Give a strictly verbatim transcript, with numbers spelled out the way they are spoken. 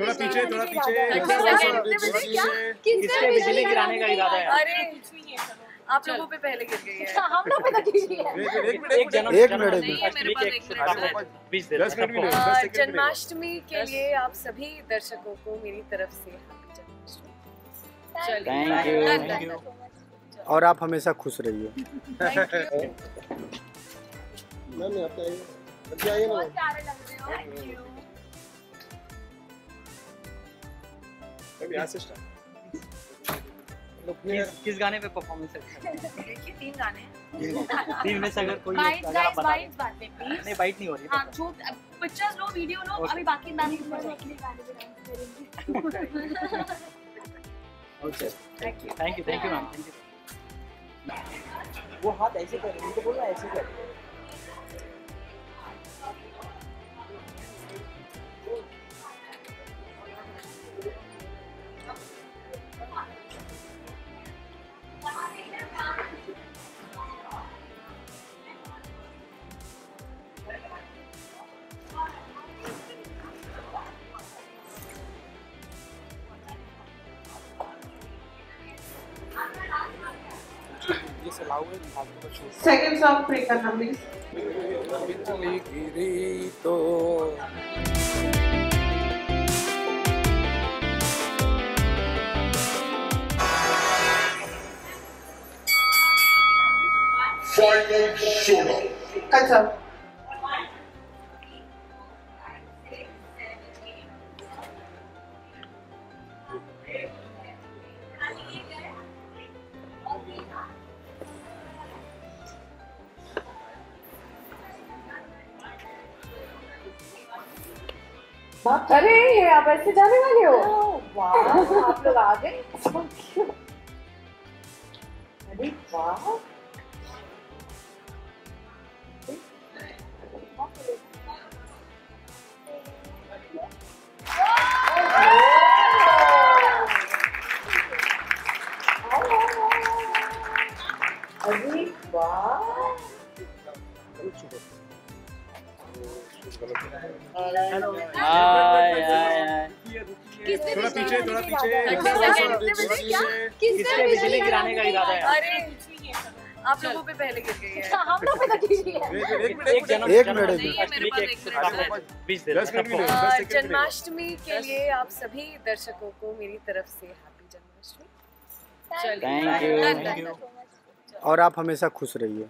थोड़ा पीछे थोड़ा पीछे बिजली गिराने का इरादा है। अरे आप लोगों पे पहले गिर गई है, हम लोग पे तो गिरी है। एक मिनट एक मिनट दस मिनट जन्माष्टमी के लिए आप सभी दर्शकों को मेरी तरफ से हैप्पी जन्माष्टमी और आप हमेशा खुश रहिए। मैम आप आइए ना, थैंक यू। अभी स्टार्ट किस, किस गाने पे परफॉर्मेंस है? देखिए तीन गाने हैं। तीन में से अगर कोई बाइट गाइस बाइट बात पे प्लीज। नहीं बाइट नहीं हो रही। हां जो पिक्चर्स लो वीडियो लो, अभी बाकी गाने के गाने करेंगे। Okay thank you thank you thank you ma'am thank you. वो हाथ ऐसे कर, उनको बोलना ऐसे कर। Second song play करना please. बिजली गिरी तो Final solo. अच्छा अरे ये आप ऐसे जाने वाले हो? वाह आप लोग आ गए। अरे वाह अरे वाह थोड़ा पीछे थोड़ा पीछे किसके बिजली गिराने का इरादा है। अरे आप लोगों पे पहले गिर गई है, हम लोग पे तो गिरी है। एक मिनट जन्माष्टमी के लिए आप सभी दर्शकों को मेरी तरफ से हैप्पी जन्माष्टमी। थैंक यू और आप हमेशा खुश रहिए।